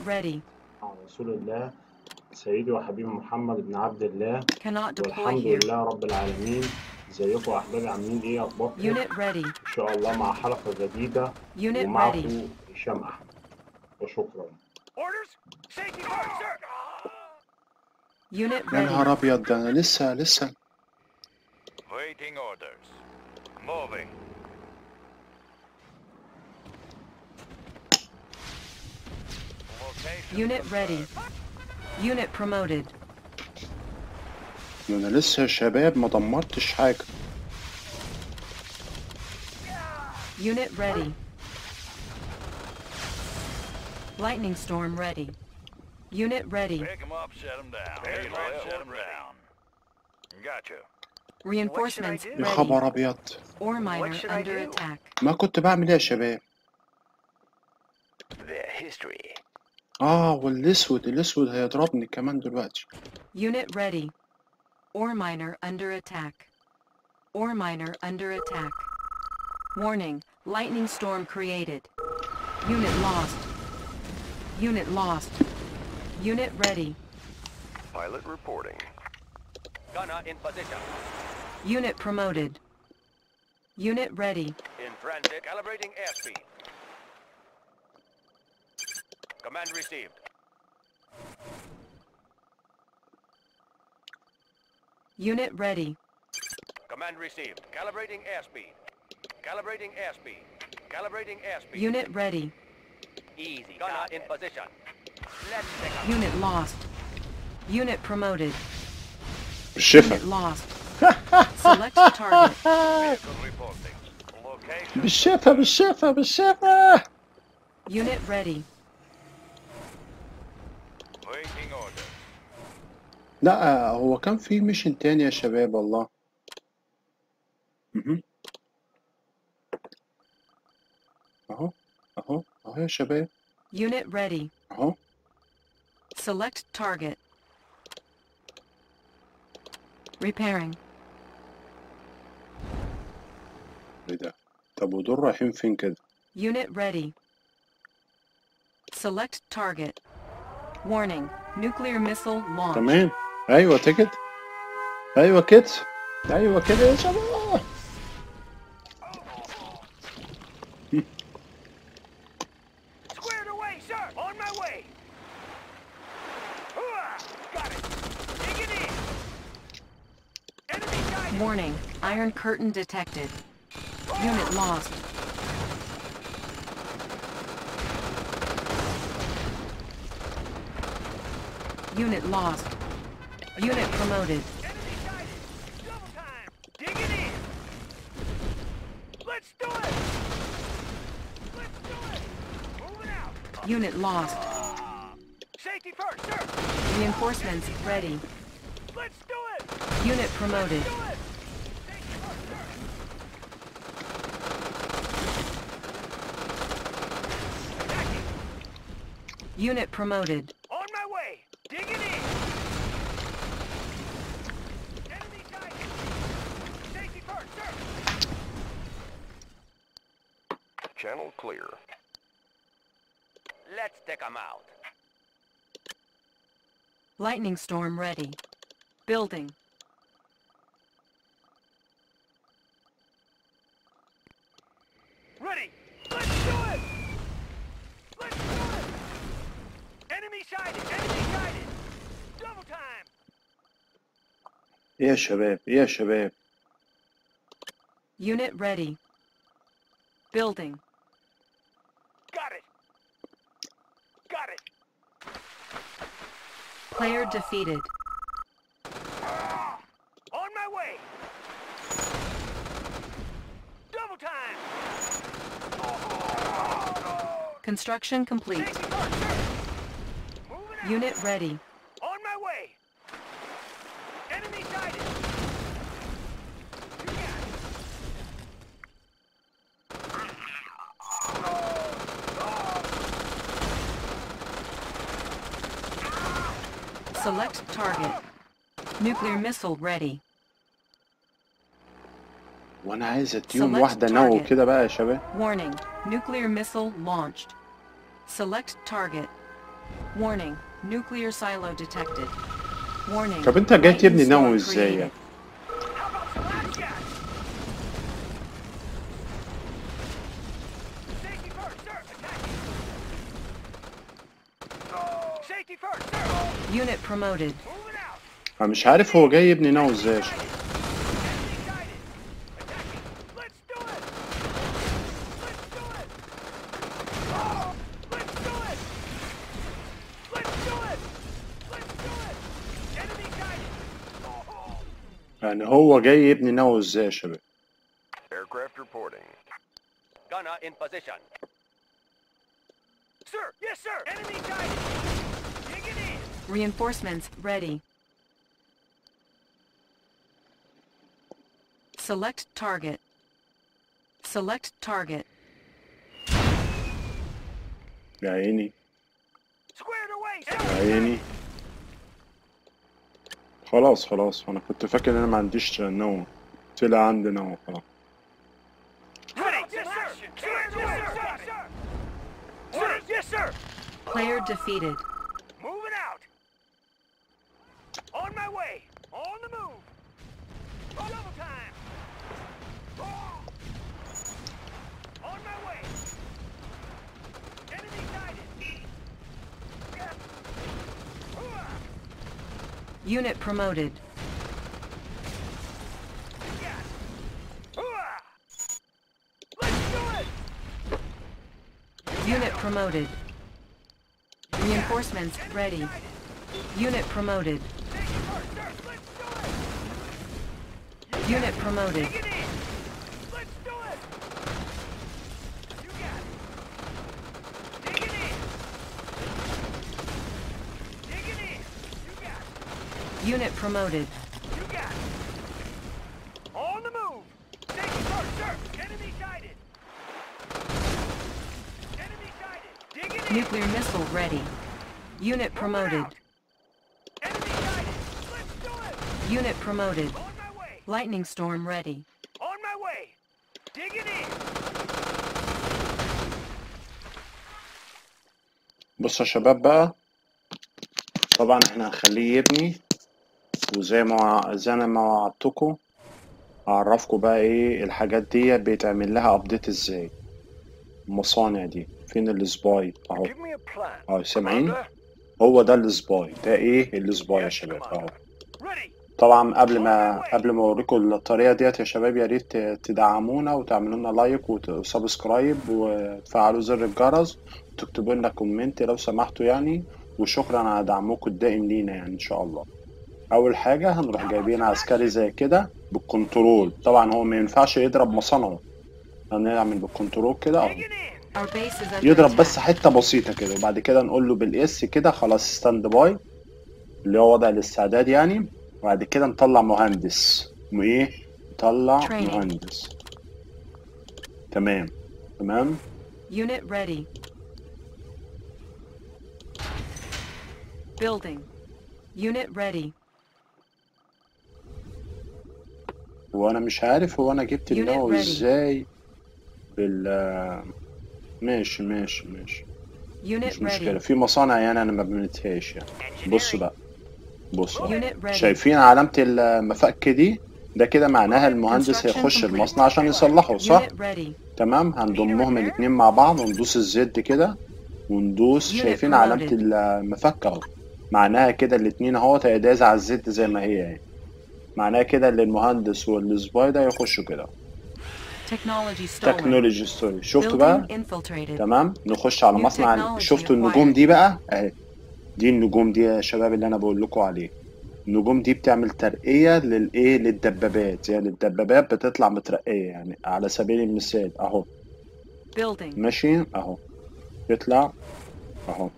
Get ready. على رسول الله سيدي وحبيبي محمد بن عبد الله والحمد لله رب العالمين. ازيكم احبابي عاملين ايه اخباركم؟ ان شاء الله مع حلقه جديده ومعكم هشام احمد وشكرا. يا نهار ابيض ده انا لسه Unit ready. Unit promoted. أنا لسه يا شباب ما دمرتش حاجة. Unit ready. Lightning storm ready. Unit ready. Pick 'em up, set 'em down. Set 'em down. Got you. Reinforcements ready. يا خبر أبيض. Ore miner under attack. ما كنت بعمل إيه يا شباب؟ The history. والاسود هيضربني كمان دلوقتي. Unit ready. Ore miner under attack. Ore miner under attack. Warning, lightning storm created. Unit lost. Unit lost. Unit ready. Pilot reporting. Gunner in position. Unit promoted. Unit ready. In transit, calibrating airspeed. Command received. Unit ready. Command received. Calibrating airspeed. Calibrating airspeed. Calibrating airspeed. Unit ready. Easy. Gunner in position. Let's take up. Unit lost. Unit promoted. Schiffer. Unit lost. Select target. Vehicle reporting. Location. Schiffer. Unit ready. لا هو كان في ميشن تاني يا شباب والله. اهو يا شباب. Unit ready. اهو. Select target. Repairing. ايه ده؟ طب ودول رايحين فين كده؟ Unit ready. Select target. Warning. Nuclear missile launch. تمام. ايوه تيكت. ايوه كده يا شباب. Squared away, sir. On my way. Got it. Take it in. Enemy guided. Warning. Iron curtain detected. Unit lost. Unit lost. Unit promoted. Enemy sighted. Double time. Dig it in. Let's do it. Move it out. Unit lost. Safety first, sir. Reinforcements ready. Let's do it. Unit promoted. Let's do it. Safety first, sir. Attacking. Unit promoted. Channel clear. Let's take 'em out. Lightning storm ready. Building. Ready. Let's do it. Enemy sighted. Double time. يا شباب. Unit ready. Building. Got it. Player defeated. On my way. Double time. Construction complete. Unit ready. On my way. Enemy sighted. Select target. Nuclear missile ready. وانا عايز التيوم واحدة نو كده بقى يا شباب. Warning. Nuclear missile launched. Select target. Warning, nuclear silo detected. Warning. طب انت جاي تبني نووي ازاي يعني؟ Unit promoted. انا مش عارف هو جاي يبني نووي ازاي. يعني هو جاي يبني نووي ازاي يا شباب؟ Aircraft reporting. Gunner in position. Sir, yes sir. Enemy guided. Dig it in. Reinforcements ready. Select target. Select target. يا عيني. Squared away. يا عيني. خلاص خلاص انا كنت فاكر ان انا ما عنديش نوم، طلع عندي نوم خلاص. Player defeated. Moving out. On my way. On the move. Double time. On my way. Enemy guided. Unit promoted. Let's do it. Unit promoted. Reinforcements ready. Unit promoted. Unit promoted. Let's do it. You got it. Dig it in. Dig it in. You got it. Unit promoted. You got it. On the move. Take it first, sir. Enemy guided. Enemy guided. Dig it in. Nuclear missile ready. Unit promoted. Enemy guided. Let's do it. Unit promoted. Lightning storm ready. On my way. Dig it in. بصوا يا شباب بقى، طبعا احنا هنخليه يبني، وزي ما انا ما وعدتكم هعرفكم بقى ايه الحاجات دي بيتعمل لها ابديت ازاي. المصانع دي فين؟ السباي اهو، اهو سامعين؟ هو ده السباي. ده ايه السباي يا شباب؟ اهو طبعا قبل ما اوريكم الطريقه ديت يا شباب، يا ريت تدعمونا وتعملوا لنا لايك وسبسكرايب وتفعلوا زر الجرس وتكتبوا لنا كومنت لو سمحتوا يعني، وشكرا على دعمكم الدائم لينا يعني ان شاء الله. اول حاجه هنروح جايبين عسكري زي كده بالكنترول، طبعا هو ما ينفعش يضرب مصانعه، هنعمل بالكنترول كده اهو يضرب بس حته بسيطه كده، وبعد كده نقول له بالاس كده خلاص ستاند باي اللي هو وضع الاستعداد يعني. وبعد كده نطلع مهندس وايه، نطلع مهندس. تمام تمام. Unit ready. Building. Unit ready. وانا مش عارف هو انا جبت النووي ازاي ماشي ماشي ماشي مش مشكلة. في مصانع يعني انا ما بنتهاش يعني. بصوا بقى، بصوا شايفين علامة المفك دي؟ ده كده معناها المهندس هيخش المصنع عشان يصلحه، صح؟ تمام. هنضمهم الاتنين مع بعض وندوس الزد كده وندوس، شايفين علامة المفك اهو، معناها كده الاتنين اهوت هيداز على الزد زي ما هي يعني، معناها كده ان المهندس والسباي ده هيخشوا كده. تكنولوجي ستوري. شفتوا بقى؟ تمام. نخش على مصنع. شفتوا النجوم دي بقى اهي، دي النجوم دي يا شباب اللي انا بقول لكم عليه. النجوم دي بتعمل ترقيه للايه، للدبابات يعني، الدبابات بتطلع مترقيه يعني، على سبيل المثال اهو ماشي اهو تطلع اهو.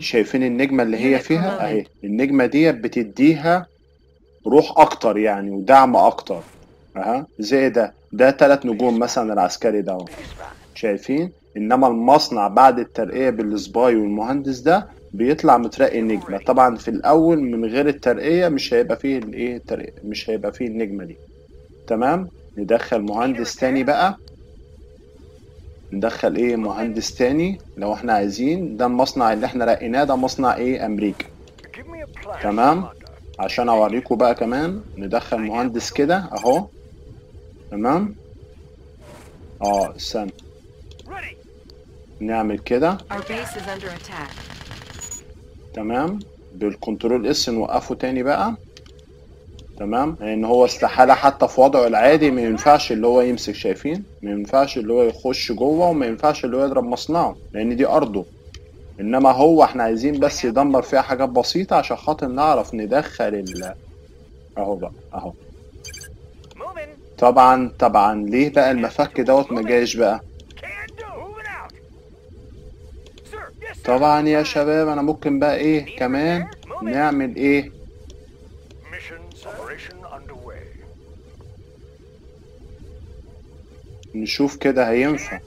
شايفين النجمه اللي هي فيها اهي، النجمه دي بتديها روح اكتر يعني ودعم اكتر. اها زي ده 3 نجوم مثلا العسكري ده اهو، شايفين؟ انما المصنع بعد الترقيه بالسباي والمهندس ده بيطلع مترقي نجمه. طبعا في الاول من غير الترقيه مش هيبقى فيه الايه، مش هيبقى فيه النجمه دي. تمام. ندخل مهندس تاني بقى ندخل ايه مهندس تاني لو احنا عايزين. ده المصنع اللي احنا لقيناه، ده مصنع ايه امريكا. تمام، عشان اوريكم بقى كمان ندخل مهندس كده اهو. تمام، استنى نعمل كده. تمام، بالكنترول اس نوقفه تاني بقى. تمام، لان هو استحاله حتى في وضعه العادي ما ينفعش اللي هو يمسك، شايفين؟ ما ينفعش اللي هو يخش جوه، وما ينفعش اللي هو يضرب مصنعه لان دي ارضه. انما هو احنا عايزين بس يدمر فيها حاجات بسيطه عشان خاطر نعرف ندخل اهو بقى اهو. طبعا ليه بقى المفك دوت ما جايش بقى؟ طبعا يا شباب انا ممكن بقى ايه كمان نعمل ايه. نشوف كده هينفع.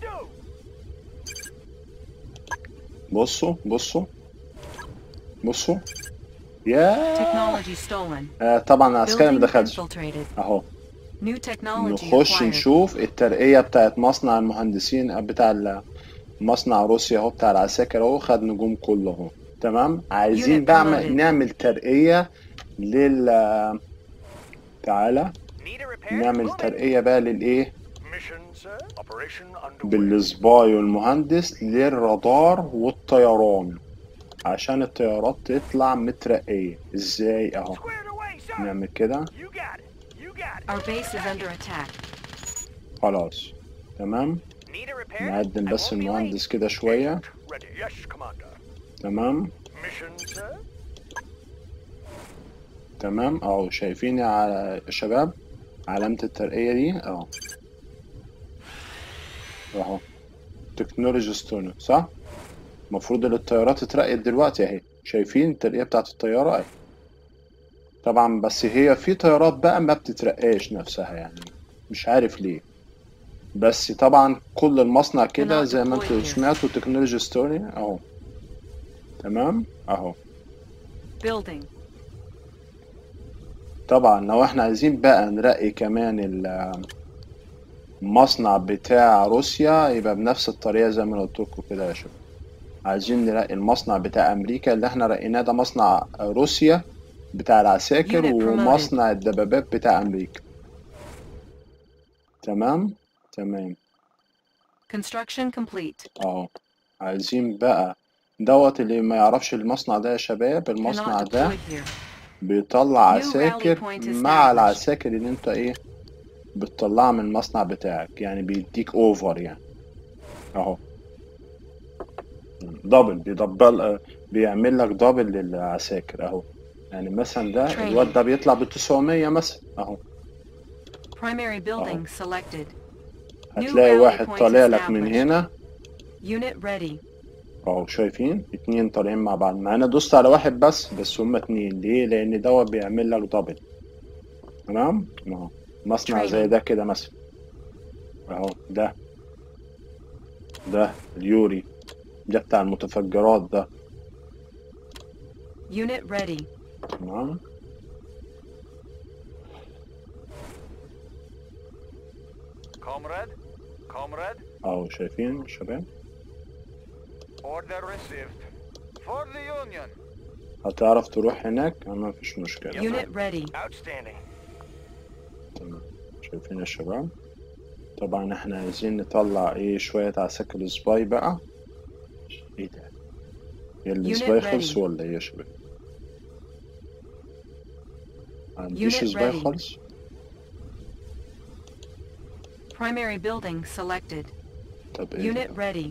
بصوا بصوا بصوا يا طبعا العسكري ما دخلش اهو. نخش نشوف الترقية بتاعت مصنع المهندسين بتاع مصنع روسيا اهو، بتاع العساكر اهو، خد نجوم كله اهو. تمام، عايزين بقى نعمل ترقية تعالى نعمل ترقية بقى للايه، بالسباي والمهندس، للرادار والطيران، عشان الطيارات تطلع مترقية ازاي اهو. نعمل كده خلاص. تمام، نقدم بس المهندس كده شوية. تمام تمام اهو، شايفين يا شباب علامة الترقية دي اهو اهو، تكنولوجي ستون صح؟ المفروض ان الطيارات اترقت دلوقتي اهي، شايفين الترقية بتاعت الطيارة اهي. طبعا بس هي في طيارات بقى ما بتترقاش نفسها، يعني مش عارف ليه. بس طبعا كل المصنع كده زي ما انتوا سمعتوا تكنولوجي ستوري اهو. تمام اهو. طبعا لو احنا عايزين بقى نرقي كمان المصنع بتاع روسيا يبقى بنفس الطريقه زي ما قلت لكم كده يا شباب. عايزين نرقي المصنع بتاع امريكا اللي احنا رقيناه، ده مصنع روسيا بتاع العساكر ومصنع الدبابات بتاع امريكا. تمام construction complete اهو. عايزين بقى دوت اللي ما يعرفش المصنع ده يا شباب، المصنع ده بيطلع عساكر مع العساكر اللي انت ايه بتطلعها من المصنع بتاعك، يعني بيديك اوفر يعني اهو، دبل بيعمل لك دبل للعساكر اهو. يعني مثلا ده الواد ده بيطلع بال900 مثلا اهو. هتلاقي واحد طالع لك من هنا اهو، شايفين 2 طالعين مع بعض، مع انا دوست على واحد بس هما 2. ليه؟ لان دوت بيعمل لك دبل. تمام اهو، مصنع زي ده كده مثلا اهو، ده اليوري ده بتاع المتفجرات ده. تمام، اهو شايفين شباب. هتعرف تروح هناك ما فيش مشكلة. تمام، شايفين يا شباب. طبعا احنا عايزين نطلع ايه شوية عساكر سباي بقى. ايه ده؟ يلا سباي خلص ولا ايه يا شباب؟ معنديش سباي خالص. Primary building selected. طب ايه؟ Unit ready.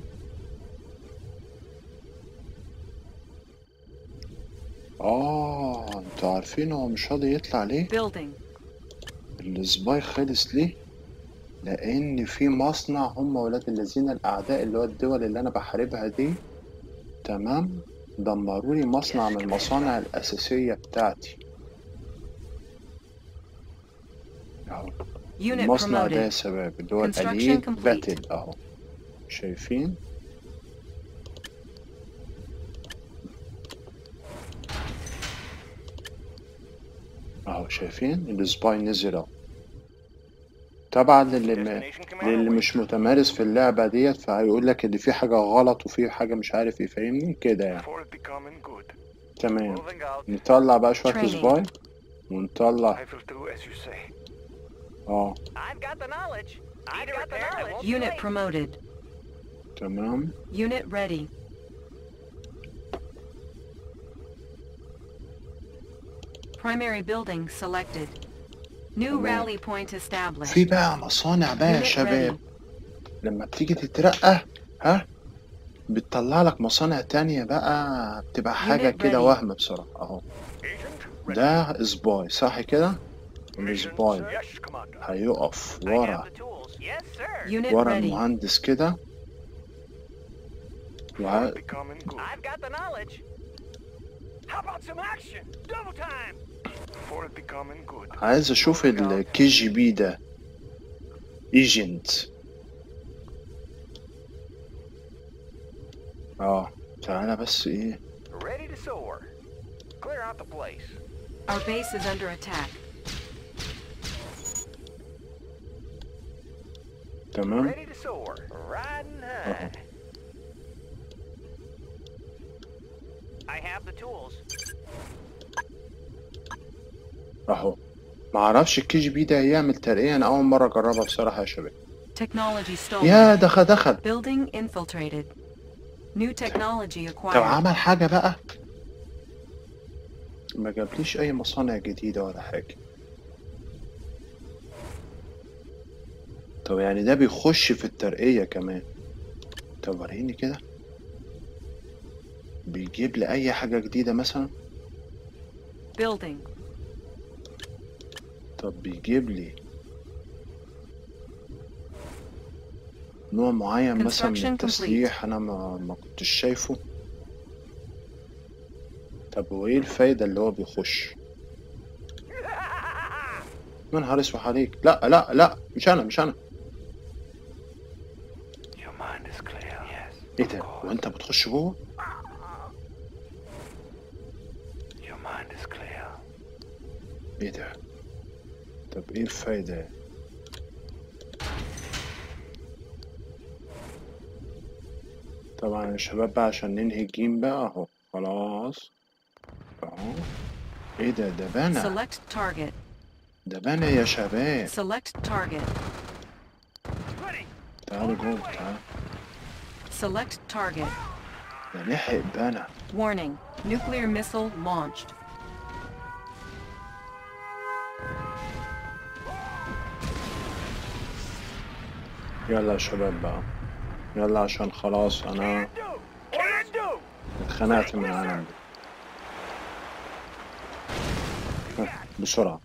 انتوا عارفين هو مش راضي يطلع ليه؟ Building. السباي خلص ليه؟ لأن في مصنع هم ولاد الذين الأعداء اللي هو الدول اللي أنا بحاربها دي. تمام، دمروا لي مصنع من المصانع الأساسية بتاعتي. أهو المصنع ده يا شباب اللي هو الأليت باتل أهو، شايفين؟ شايفين السباي نزل اهو. طبعا للي مش متمارس في اللعبة ديت، فهيقول لك ان في حاجة غلط وفي حاجة مش عارف ايه، فاهمني كده يعني. تمام، نطلع بقى شوية سباي ونطلع تمام. Primary building selected. New rally point established. في بقى مصانع بقى يا شباب، لما بتيجي تترقى ها بتطلع لك مصانع تانية بقى، بتبقى حاجة كده وهم بصراحة اهو. ده سباي صح كده، السباي هيقف ورا المهندس كده عايز اشوف الكي جي بي ده ايجنت. تعالى بس ايه، تمام. اهو معرفش الكي جي بي ده هيعمل ترقية، انا اول مرة اجربها بصراحة يا شباب. يا دخل طب عمل حاجة بقى، ما جابليش اي مصانع جديدة ولا حاجة. طب يعني ده بيخش في الترقية كمان. طب وريني كده بيجيب لي اي حاجة جديدة مثلا. طب بيجيب لي نوع معين مثلا من التسليح انا ما كنتش شايفه. طب وايه الفايدة اللي هو بيخش؟ يا نهار اسود عليك، لا لا لا مش انا. ايه ده، وانت بتخش جوه؟ ايه ده؟ طب ايه الفايدة؟ طبعا يا شباب بقى عشان ننهي الجيم بقى اهو خلاص اهو. ايه ده، ده بنا يا شباب. تعالوا جوه، تعالوا ده نحق بنا. يلا يا شباب بقى، يلا عشان خلاص انا اتخنقت من العالم ده. بسرعة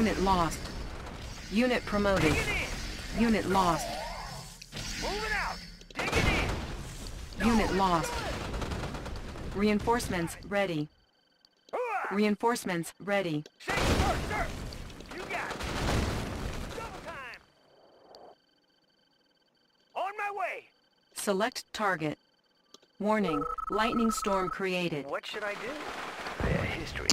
Unit lost. Reinforcements ready. On my way. Select target. Warning, lightning storm created. What should I do? History.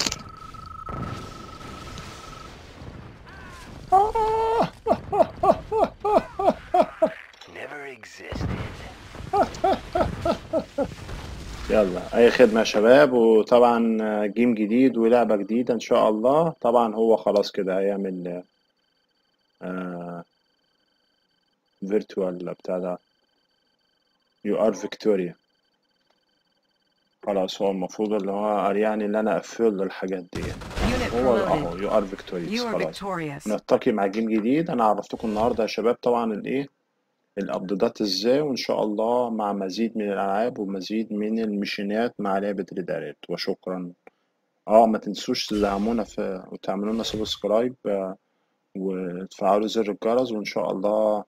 Never existed. يلا اي خدمة يا شباب، وطبعا جيم جديد ولعبة جديدة ان شاء الله. طبعا هو خلاص كده هيعمل فيرتوال بتاع ده يو ار فيكتوريا. خلاص هو المفروض اللي هو قال يعني اللي انا اقفل الحاجات دي هو اهو يو ار فيكتوريوس. خلاص نلتقي مع جيم جديد. انا عرفتكم النهارده يا شباب طبعا الايه الابديتات ازاي، وان شاء الله مع مزيد من الالعاب ومزيد من المشينات مع لعبه ريد اليرت. وشكرا. ما تنسوش تدعمونا وتعملوا لنا سبسكرايب وتفعلوا زر الجرس، وان شاء الله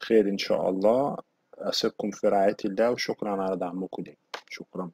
خير ان شاء الله. أثقكم في رعاية الله، وشكرا على دعمكم لي. شكرا.